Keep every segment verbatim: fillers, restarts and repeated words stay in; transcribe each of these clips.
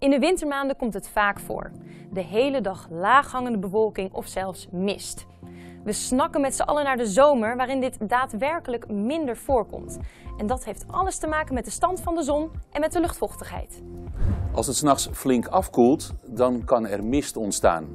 In de wintermaanden komt het vaak voor. De hele dag laaghangende bewolking of zelfs mist. We snakken met z'n allen naar de zomer waarin dit daadwerkelijk minder voorkomt. En dat heeft alles te maken met de stand van de zon en met de luchtvochtigheid. Als het 's nachts flink afkoelt, dan kan er mist ontstaan.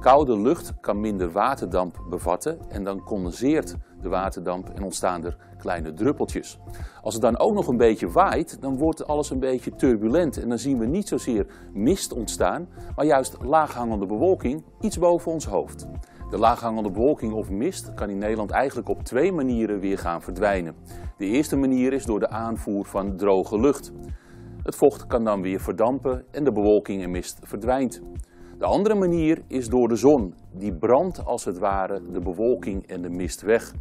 Koude lucht kan minder waterdamp bevatten en dan condenseert de waterdamp en ontstaan er kleine druppeltjes. Als het dan ook nog een beetje waait, dan wordt alles een beetje turbulent en dan zien we niet zozeer mist ontstaan, maar juist laaghangende bewolking iets boven ons hoofd. De laaghangende bewolking of mist kan in Nederland eigenlijk op twee manieren weer gaan verdwijnen. De eerste manier is door de aanvoer van droge lucht. Het vocht kan dan weer verdampen en de bewolking en mist verdwijnt. De andere manier is door de zon. Die brandt als het ware de bewolking en de mist weg.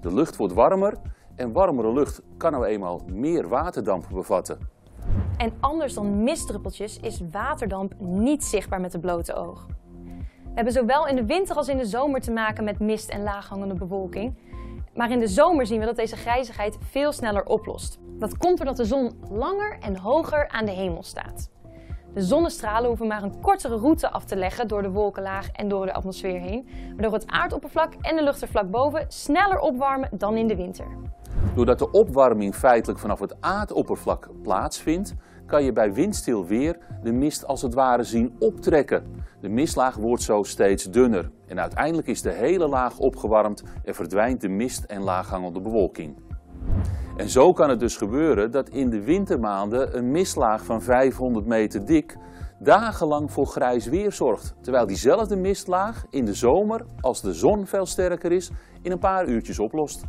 De lucht wordt warmer en warmere lucht kan nou eenmaal meer waterdamp bevatten. En anders dan mistdruppeltjes is waterdamp niet zichtbaar met het blote oog. We hebben zowel in de winter als in de zomer te maken met mist en laaghangende bewolking. Maar in de zomer zien we dat deze grijzigheid veel sneller oplost. Dat komt doordat de zon langer en hoger aan de hemel staat. De zonnestralen hoeven maar een kortere route af te leggen door de wolkenlaag en door de atmosfeer heen, waardoor het aardoppervlak en de lucht er vlak boven sneller opwarmen dan in de winter. Doordat de opwarming feitelijk vanaf het aardoppervlak plaatsvindt, kan je bij windstil weer de mist als het ware zien optrekken. De mistlaag wordt zo steeds dunner en uiteindelijk is de hele laag opgewarmd en verdwijnt de mist en laaghangende bewolking. En zo kan het dus gebeuren dat in de wintermaanden een mistlaag van vijfhonderd meter dik dagenlang voor grijs weer zorgt. Terwijl diezelfde mistlaag in de zomer, als de zon veel sterker is, in een paar uurtjes oplost.